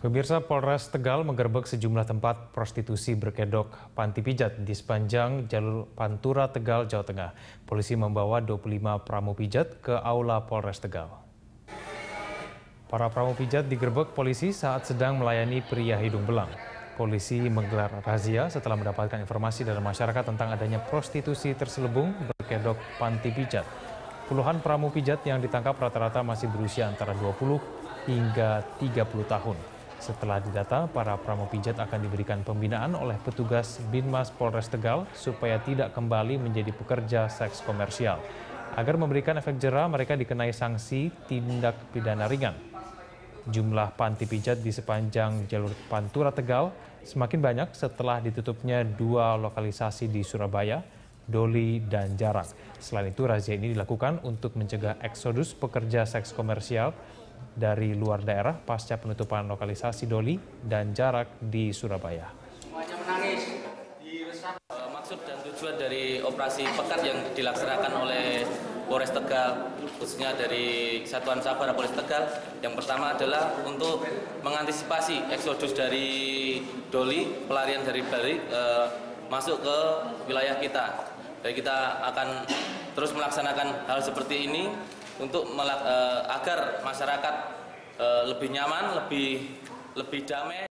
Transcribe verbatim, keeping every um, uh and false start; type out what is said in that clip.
Pemirsa, Polres Tegal menggerbek sejumlah tempat prostitusi berkedok panti pijat di sepanjang Jalur Pantura, Tegal, Jawa Tengah. Polisi membawa dua puluh lima pramu pijat ke aula Polres Tegal. Para pramu pijat digerbek polisi saat sedang melayani pria hidung belang. Polisi menggelar razia setelah mendapatkan informasi dari masyarakat tentang adanya prostitusi terselubung berkedok panti pijat. Puluhan pramu pijat yang ditangkap rata-rata masih berusia antara dua puluh hingga tiga puluh tahun. Setelah didata, para pramu pijat akan diberikan pembinaan oleh petugas Binmas Polres Tegal supaya tidak kembali menjadi pekerja seks komersial. Agar memberikan efek jera, mereka dikenai sanksi tindak pidana ringan. Jumlah panti pijat di sepanjang Jalur Pantura Tegal semakin banyak setelah ditutupnya dua lokalisasi di Surabaya, Dolly dan Jarang. Selain itu, razia ini dilakukan untuk mencegah eksodus pekerja seks komersial dari luar daerah pasca penutupan lokalisasi Dolly dan Jarak di Surabaya. Semuanya menangis. Maksud dan tujuan dari operasi pekat yang dilaksanakan oleh Polres Tegal, khususnya dari Satuan Sabara Polres Tegal, yang pertama adalah untuk mengantisipasi eksodus dari Dolly, pelarian dari Bali eh, masuk ke wilayah kita. Jadi kita akan terus melaksanakan hal seperti ini untuk melak, eh, agar masyarakat eh, lebih nyaman, lebih lebih damai.